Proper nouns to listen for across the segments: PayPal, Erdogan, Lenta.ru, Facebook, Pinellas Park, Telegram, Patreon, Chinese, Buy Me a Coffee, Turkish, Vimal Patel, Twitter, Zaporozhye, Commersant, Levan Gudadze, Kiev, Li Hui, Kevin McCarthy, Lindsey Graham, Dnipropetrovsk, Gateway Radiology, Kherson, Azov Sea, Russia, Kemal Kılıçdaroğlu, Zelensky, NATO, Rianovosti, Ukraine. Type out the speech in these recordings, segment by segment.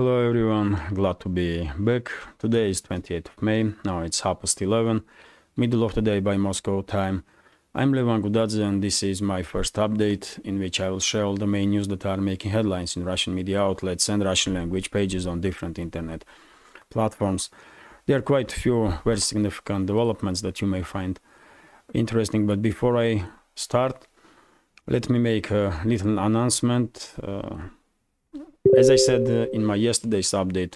Hello everyone, glad to be back. Today is 28th of May, now it's 11:30, middle of the day by Moscow time. I'm Levan Gudadze and this is my first update in which I will share all the main news that are making headlines in Russian media outlets and Russian language pages on different internet platforms. There are quite a few very significant developments that you may find interesting, but before I start, let me make a little announcement. As I said in my yesterday's update,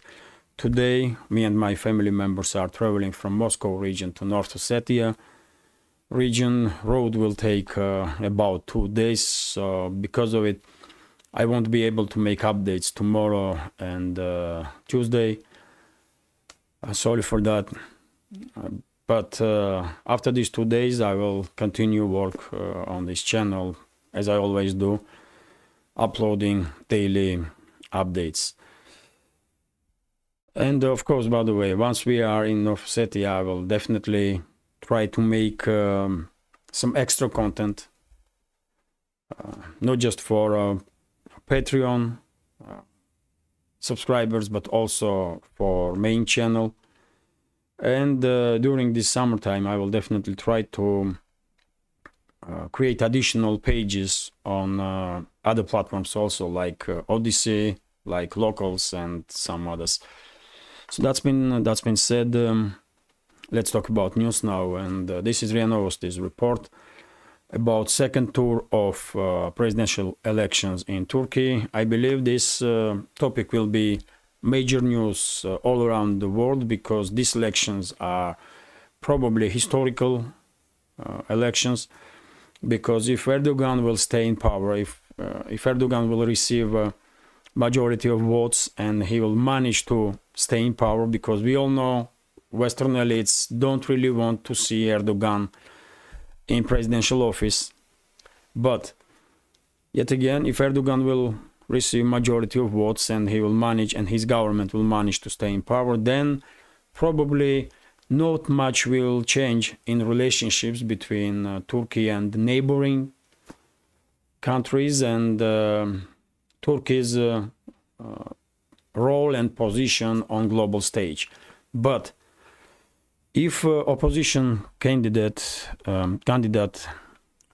today me and my family members are traveling from Moscow region to North Ossetia region. Road will take about 2 days, so because of it I won't be able to make updates tomorrow and Tuesday. Sorry for that, but after these 2 days I will continue work on this channel as I always do, uploading daily updates. And of course, by the way, once we are in North Ossetia, I will definitely try to make some extra content, not just for Patreon subscribers, but also for main channel. And during this summertime, I will definitely try to create additional pages on other platforms also, like Odyssey, like Locals and some others. So that's been said. Let's talk about news now, and this is Rianovosti's report about second tour of presidential elections in Turkey. I believe this topic will be major news all around the world, because these elections are probably historical elections, because if Erdogan will stay in power, if Erdogan will receive a majority of votes and he will manage to stay in power, because we all know Western elites don't really want to see Erdogan in presidential office. But yet again, if Erdogan will receive majority of votes and he will manage, and his government will manage to stay in power, then probably not much will change in relationships between Turkey and neighboring countries, and Turkey's role and position on global stage. But if opposition candidate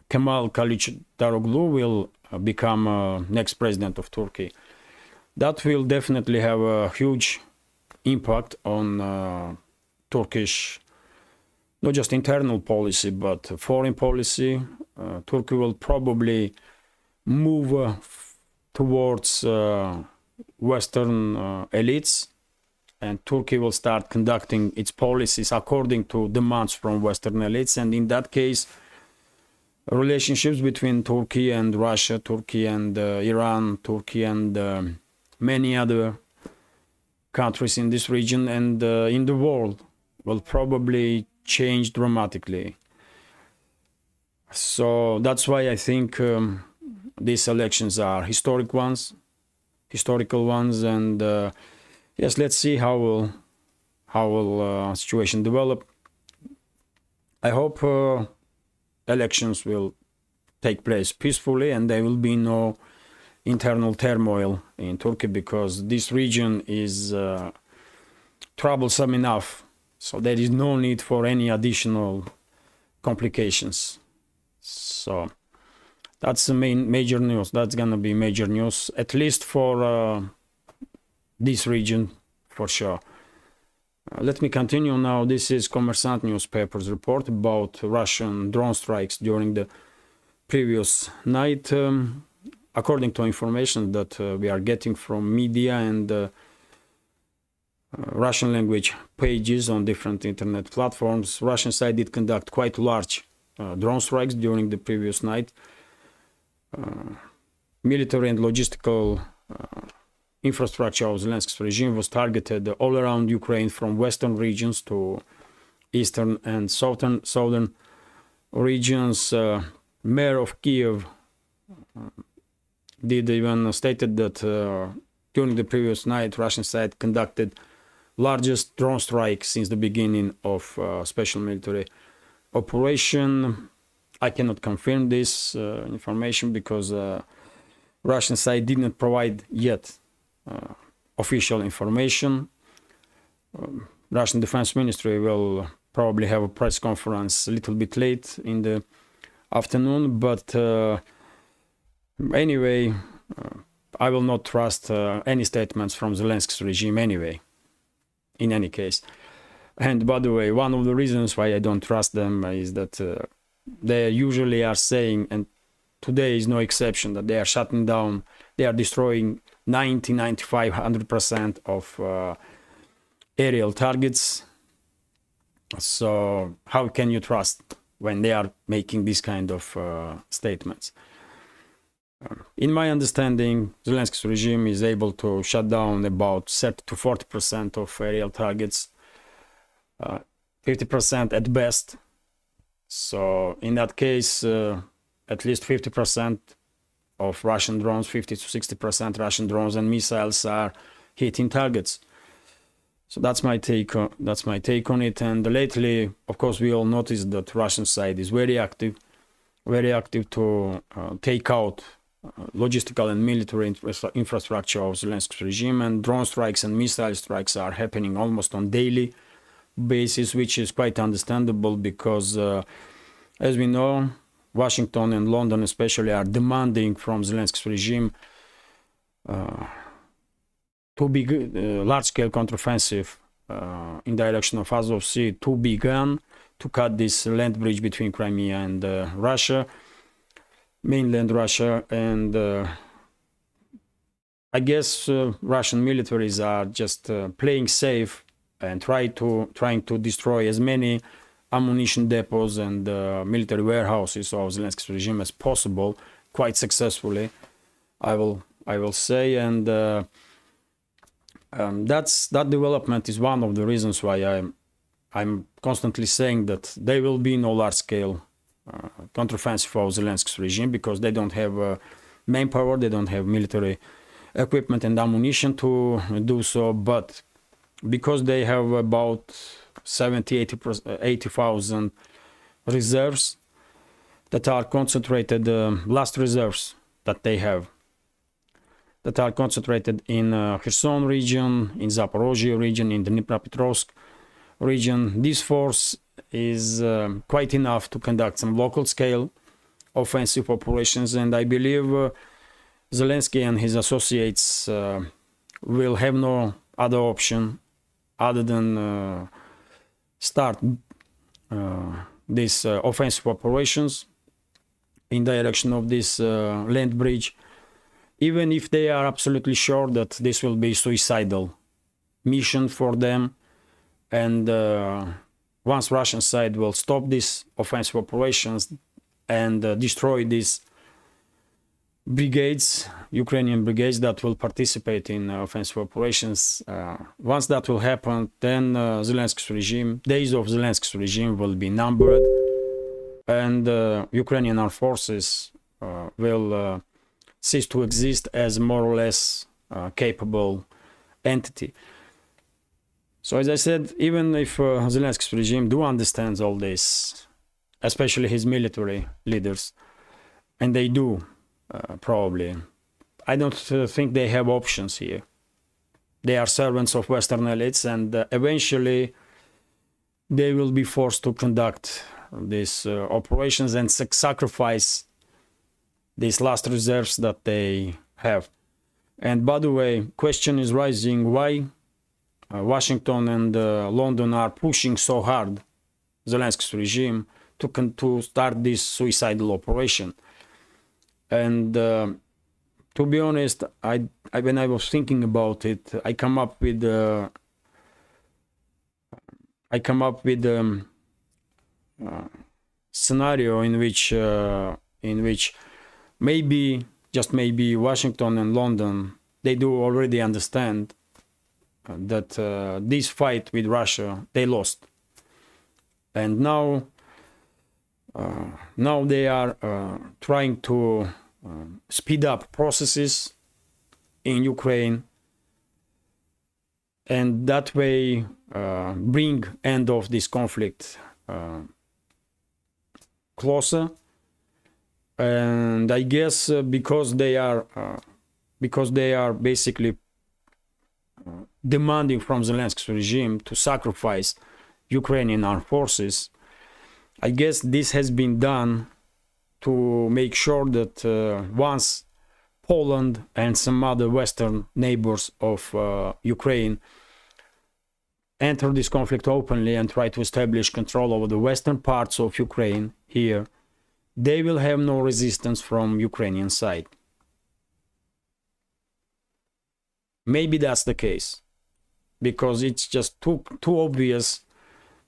Kemal Kılıçdaroğlu will become next president of Turkey, that will definitely have a huge impact on Turkish, not just internal policy, but foreign policy. Turkey will probably move towards Western elites, and Turkey will start conducting its policies according to demands from Western elites. And in that case, relationships between Turkey and Russia, Turkey and Iran, Turkey and many other countries in this region and in the world will probably change dramatically. So that's why I think these elections are historical ones, and yes, let's see how will situation develop. I hope elections will take place peacefully and there will be no internal turmoil in Turkey, because this region is troublesome enough. So there is no need for any additional complications. So that's the major news. That's gonna be major news, at least for this region, for sure. Let me continue now. This is Commersant newspaper's report about Russian drone strikes during the previous night. According to information that we are getting from media and Russian language pages on different internet platforms, Russian side did conduct quite large drone strikes during the previous night. Military and logistical infrastructure of Zelensky's regime was targeted all around Ukraine, from western regions to eastern and southern regions. Mayor of Kiev did even stated that during the previous night, Russian side conducted largest drone strike since the beginning of special military operation. I cannot confirm this information, because Russian side did not provide yet official information. Russian Defense Ministry will probably have a press conference a little bit late in the afternoon, but anyway, I will not trust any statements from Zelensky's regime anyway, in any case. And by the way, one of the reasons why I don't trust them is that they usually are saying, and today is no exception, that they are shutting down, they are destroying 90, 95, 100% of aerial targets. So how can you trust when they are making this kind of statements? In my understanding, Zelensky's regime is able to shut down about 30 to 40% of aerial targets, 50% at best. So in that case, at least 50% of Russian drones, 50 to 60% Russian drones and missiles are hitting targets. So that's my take on, it. And lately, of course, we all noticed that Russian side is very active to take out logistical and military infrastructure of Zelensky's regime, and drone strikes and missile strikes are happening almost on daily basis, which is quite understandable because, as we know, Washington and London especially are demanding from Zelensky's regime to be large-scale counteroffensive in direction of Azov Sea to be gone, to cut this land bridge between Crimea and Russia, mainland Russia, and I guess Russian militaries are just playing safe and trying to destroy as many ammunition depots and military warehouses of Zelensky's regime as possible, quite successfully, I will say, and that development is one of the reasons why I'm constantly saying that there will be no large-scale counteroffensive for Zelensky's regime, because they don't have manpower, they don't have military equipment and ammunition to do so. But because they have about 70,000 to 80,000 reserves that are concentrated, last reserves that they have, that are concentrated in Kherson region, in Zaporozhye region, in Dnipropetrovsk region. This force is quite enough to conduct some local scale offensive operations, and I believe Zelensky and his associates will have no other option other than start these offensive operations in direction of this land bridge, even if they are absolutely sure that this will be a suicidal mission for them. And once Russian side will stop these offensive operations and destroy these brigades, Ukrainian brigades that will participate in offensive operations, once that will happen, then Zelensky's regime, days of Zelensky's regime will be numbered, and Ukrainian armed forces will cease to exist as more or less capable entity. So as I said, even if Zelensky's regime do understands all this, especially his military leaders, and they do probably, I don't think they have options here. They are servants of Western elites, and eventually they will be forced to conduct these operations and sacrifice these last reserves that they have. And by the way, question is rising, why Washington and London are pushing so hard Zelensky's regime to start this suicidal operation. And to be honest, I when I was thinking about it, I come up with scenario in which maybe, just maybe, Washington and London, they do already understand that this fight with Russia, they lost, and now they are trying to speed up processes in Ukraine, and that way bring end of this conflict closer. And I guess because they are basically demanding from Zelensky's regime to sacrifice Ukrainian armed forces. I guess this has been done to make sure that once Poland and some other Western neighbors of Ukraine enter this conflict openly and try to establish control over the western parts of Ukraine here, they will have no resistance from Ukrainian side. Maybe that's the case, because it's just too obvious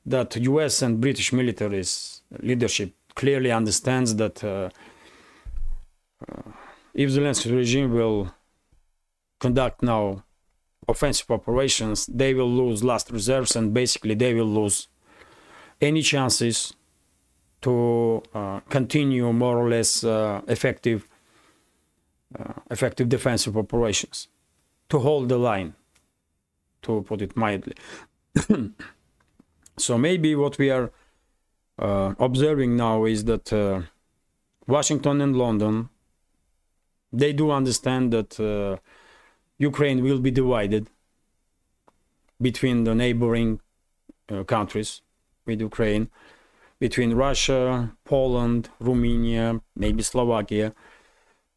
that US and British military's leadership clearly understands that if the Zelensky regime will conduct now offensive operations, they will lose last reserves, and basically they will lose any chances to continue more or less effective defensive operations, to hold the line, to put it mildly. So maybe what we are observing now is that Washington and London, they do understand that Ukraine will be divided between the neighboring countries with Ukraine, between Russia, Poland, Romania, maybe Slovakia,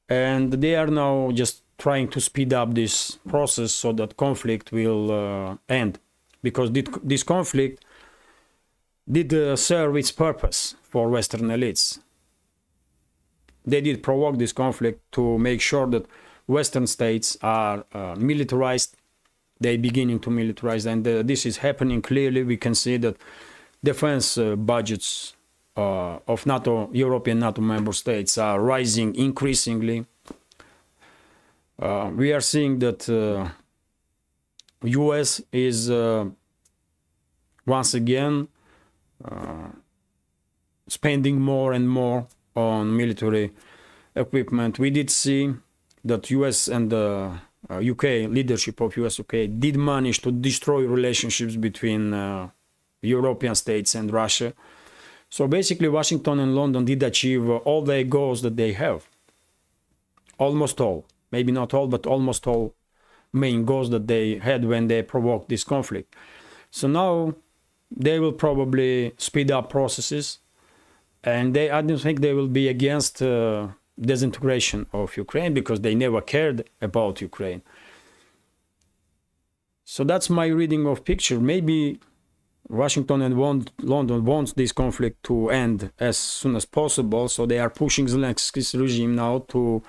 and they are now just trying to speed up this process so that conflict will end, because this conflict did serve its purpose for Western elites. They did provoke this conflict to make sure that Western states are militarized. They're beginning to militarize, and this is happening clearly. We can see that defense budgets of NATO, European NATO member states, are rising increasingly. We are seeing that US is once again spending more and more on military equipment. We did see that US and the UK, leadership of US-UK, did manage to destroy relationships between European states and Russia. So basically Washington and London did achieve all their goals that they have. Almost all, maybe not all, but almost all main goals that they had when they provoked this conflict. So now they will probably speed up processes, and I don't think they will be against disintegration of Ukraine, because they never cared about Ukraine. So that's my reading of picture. Maybe Washington and London wants this conflict to end as soon as possible, so they are pushing Zelensky's regime now to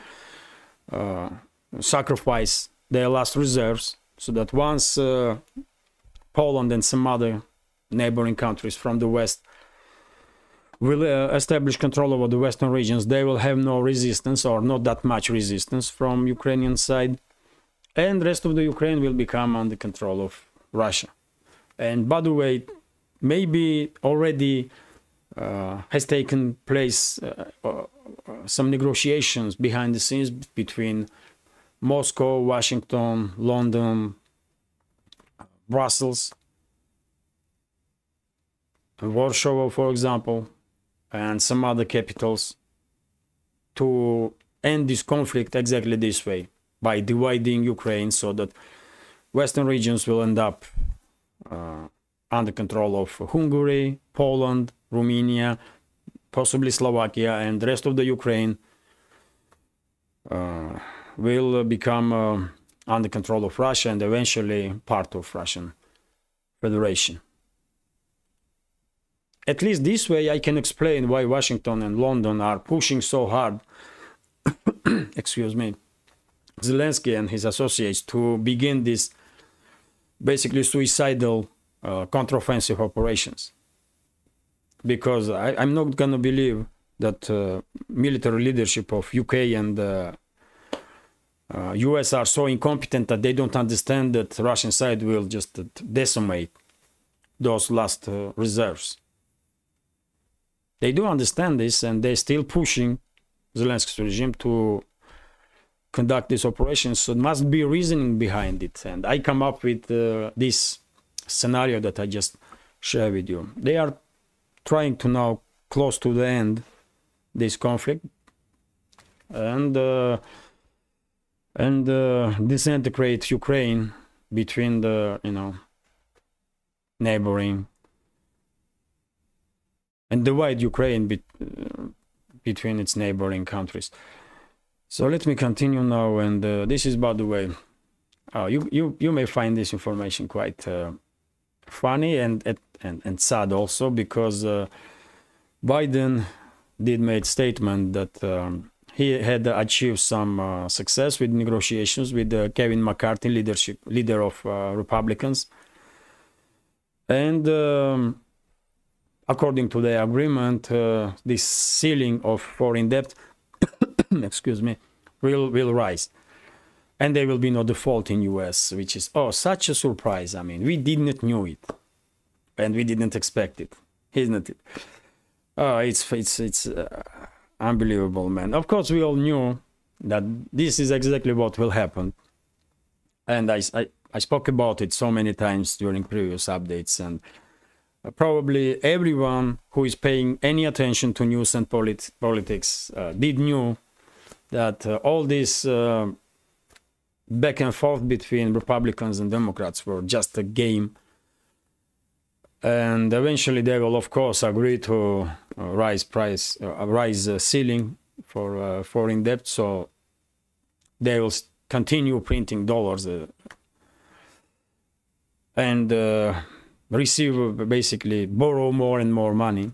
sacrifice their last reserves, so that once Poland and some other neighboring countries from the West will establish control over the western regions, they will have no resistance, or not that much resistance, from Ukrainian side, and rest of the Ukraine will become under control of Russia. And by the way, maybe already has taken place some negotiations behind the scenes between Moscow, Washington, London, Brussels, Warsaw, for example, and some other capitals, to end this conflict exactly this way, by dividing Ukraine so that western regions will end up under control of Hungary, Poland, Romania, possibly Slovakia, and the rest of the Ukraine will become under control of Russia, and eventually part of Russian Federation. At least this way I can explain why Washington and London are pushing so hard excuse me, Zelensky and his associates to begin this basically suicidal counteroffensive operations. Because I'm not gonna believe that military leadership of UK and US are so incompetent that they don't understand that Russian side will just decimate those last reserves. They do understand this, and they're still pushing Zelensky's regime to conduct these operations, so there must be reasoning behind it. And I come up with this scenario that I just share with you. They are trying to now close to the end this conflict and disintegrate Ukraine between the, you know, neighboring and divide Ukraine between its neighboring countries. So let me continue now, and this is, by the way, you may find this information quite funny and sad also, because Biden did make statement that he had achieved some success with negotiations with Kevin McCarthy, leader of Republicans, and according to the agreement, this ceiling of foreign debt excuse me, will rise, and there will be no default in US, which is, oh, such a surprise. I mean, we didn't knew it, and we didn't expect it, isn't it? It's unbelievable, man. Of course, we all knew that this is exactly what will happen, and I spoke about it so many times during previous updates, and probably everyone who is paying any attention to news and politics did knew that all this back and forth between Republicans and Democrats were just a game, and eventually they will, of course, agree to rise ceiling for foreign debt, so they will continue printing dollars and receive, basically borrow more and more money.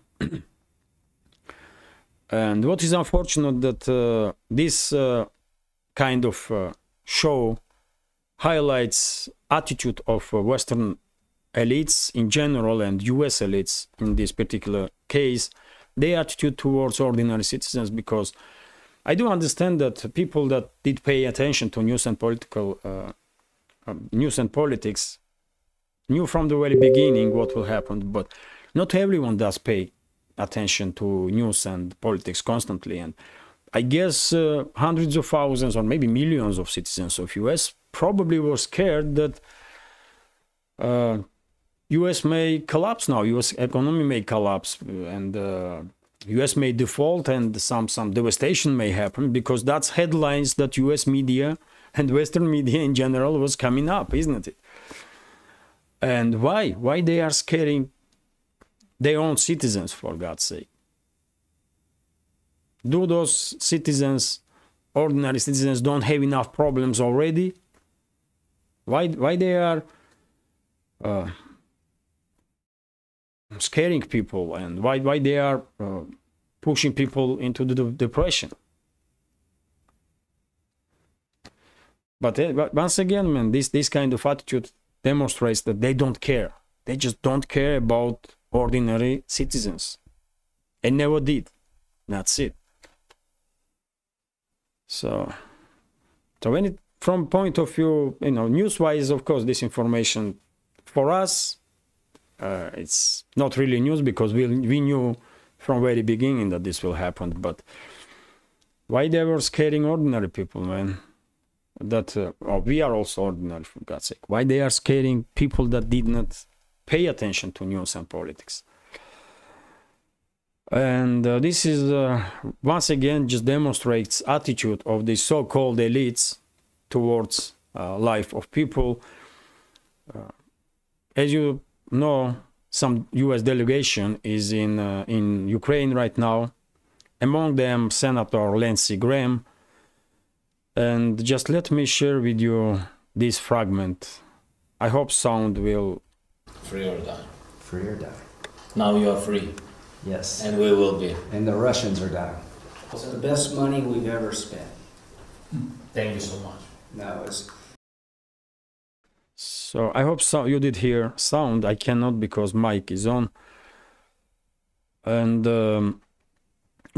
And what is unfortunate, that this kind of show highlights attitude of Western elites in general, and US elites in this particular case, their attitude towards ordinary citizens. Because I do understand that people that did pay attention to news and politics knew from the very beginning what will happen, but not everyone does pay attention to news and politics constantly. And I guess hundreds of thousands or maybe millions of citizens of US probably were scared that US may collapse now, US economy may collapse, and US may default, and some devastation may happen, because that's headlines that US media and Western media in general was coming up, isn't it? And why they are scaring their own citizens, for God's sake? Do those citizens, ordinary citizens, don't have enough problems already? Why they are scaring people, and why they are pushing people into the depression? But once again, man, this kind of attitude demonstrates that they don't care. They just don't care about ordinary citizens, and never did. That's it. So when it, from point of view, you know, news-wise, of course, this information for us, it's not really news, because we knew from very beginning that this will happen. But why they were scaring ordinary people, man? That we are also ordinary, for God's sake. Why they are scaring people that did not pay attention to news and politics? And this is once again just demonstrates attitude of the so-called elites towards life of people. As you know, some US delegation is in Ukraine right now, among them Senator Lindsey Graham. And just let me share with you this fragment. I hope sound will... Free or die. Free or die. Now you are free. Yes. And we will be. And the Russians are dying. It's the best money we've ever spent. Thank you so much. No, it's... So I hope so. You did hear sound. I cannot, because mic is on. And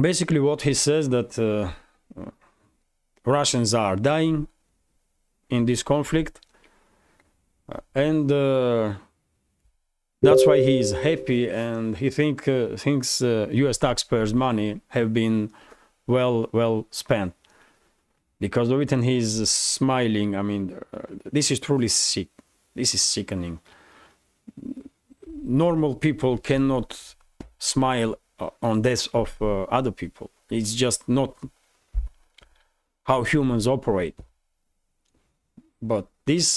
basically what he says, that... Russians are dying in this conflict, and that's why he is happy, and he thinks US taxpayers' money have been well spent. Because of it, and he is smiling. I mean, this is truly sick. This is sickening. Normal people cannot smile on death of other people. It's just not how humans operate. But this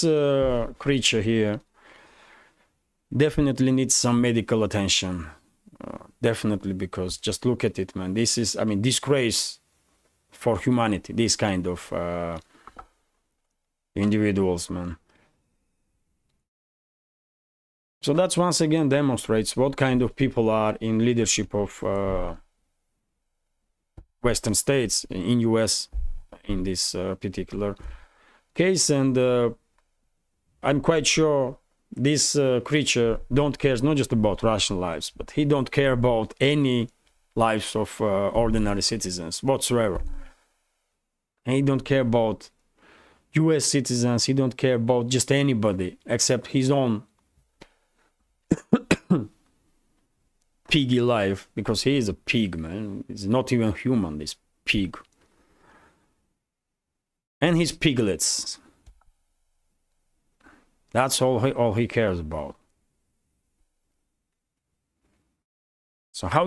creature here definitely needs some medical attention. Definitely, because just look at it, man. This is, I mean, disgrace for humanity, these kind of individuals, man. So that's once again demonstrates what kind of people are in leadership of Western states, in US in this particular case. And I'm quite sure this creature don't cares not just about Russian lives, but he don't care about any lives of ordinary citizens whatsoever. And he don't care about US citizens, he don't care about just anybody except his own piggy life, because he is a pig, man. He's not even human, this pig. And his piglets. That's all he cares about. So how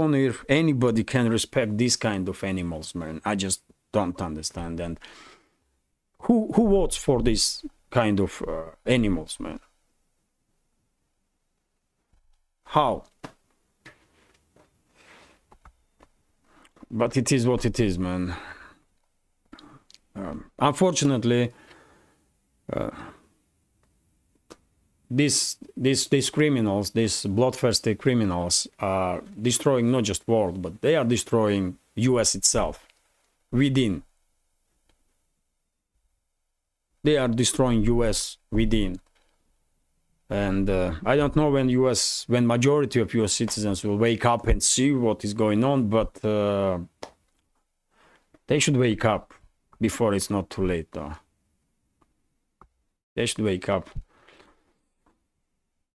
on earth anybody can respect these kind of animals, man? I just don't understand. And who votes for this kind of animals, man? How? But it is what it is, man. Unfortunately, these criminals, these bloodthirsty criminals, are destroying not just world, but they are destroying US itself within. They are destroying US within. And I don't know when majority of US citizens will wake up and see what is going on, but they should wake up before it's not too late, though. They should wake up.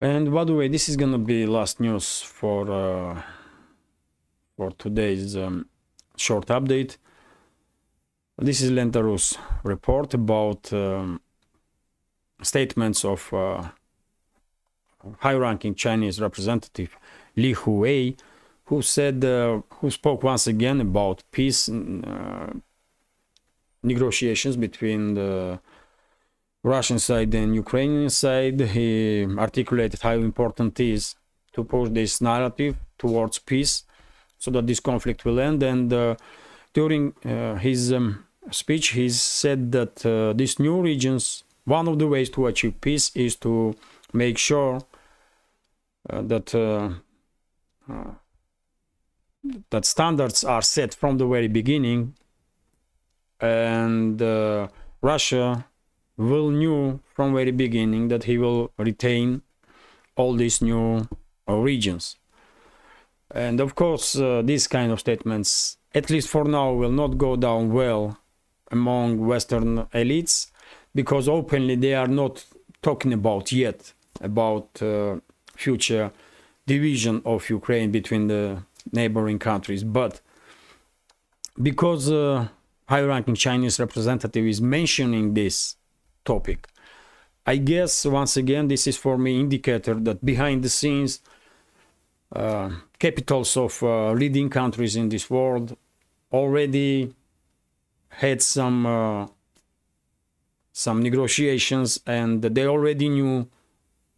And by the way, this is gonna be last news for today's short update. This is Lenta.ru's report about statements of high-ranking Chinese representative Li Hui, who said, who spoke once again about peace negotiations between the Russian side and Ukrainian side. He articulated how important it is to push this narrative towards peace, so that this conflict will end. And during his speech, he said that these new regions, one of the ways to achieve peace is to make sure that that standards are set from the very beginning, and Russia will knew from very beginning that he will retain all these new regions. And of course, these kind of statements, at least for now, will not go down well among Western elites, because openly they are not talking about yet about future division of Ukraine between the neighboring countries. But because high-ranking Chinese representative is mentioning this topic, I guess once again this is for me indicator that behind the scenes capitals of leading countries in this world already had some negotiations, and they already knew,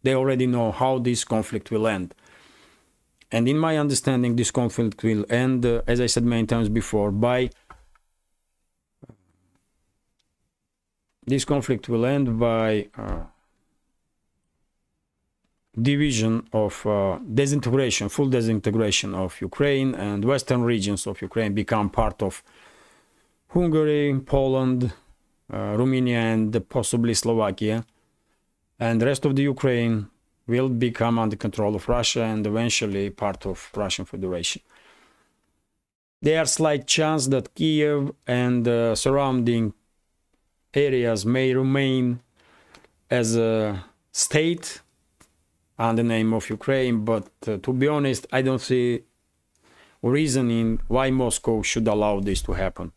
they already know how this conflict will end. And in my understanding, this conflict will end, as I said many times before, by this conflict will end by division of disintegration, full disintegration of Ukraine, and Western regions of Ukraine become part of Hungary, Poland, Romania, and possibly Slovakia, and the rest of the Ukraine will become under control of Russia and eventually part of Russian Federation. There are slight chance that Kiev and surrounding areas may remain as a state under the name of Ukraine, but to be honest, I don't see reasoning why Moscow should allow this to happen.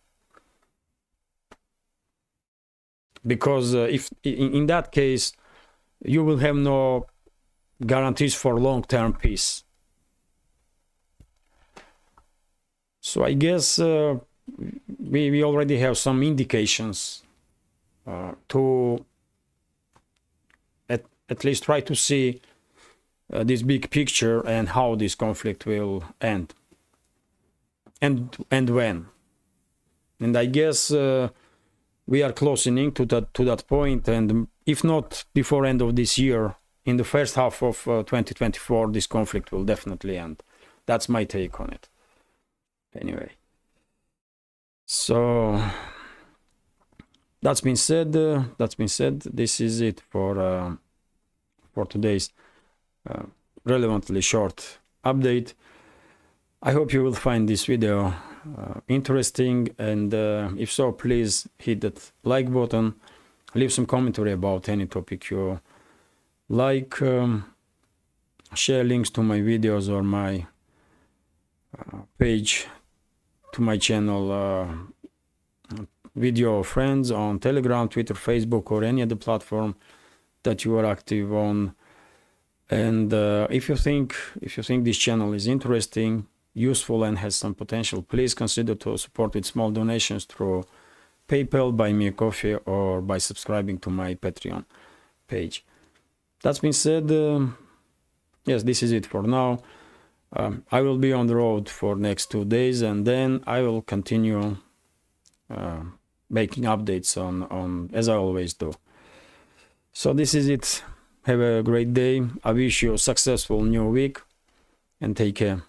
Because if in that case, you will have no guarantees for long-term peace. So I guess we already have some indications to at least try to see this big picture and how this conflict will end and when. And I guess we are closing to that point, and if not before end of this year, in the first half of 2024, this conflict will definitely end. That's my take on it. Anyway, so that's been said. This is it for today's relevantly short update. I hope you will find this video interesting, and if so, please hit that like button, leave some commentary about any topic you like, share links to my videos or my page, to my channel, video friends on Telegram, Twitter, Facebook, or any other platform that you are active on. And if you think this channel is interesting, useful, and has some potential, please consider to support with small donations through PayPal, buy me a coffee, or by subscribing to my Patreon page. That's been said. Yes, this is it for now. I will be on the road for next 2 days, and then I will continue making updates on as I always do. So this is it. Have a great day. I wish you a successful new week, and take care.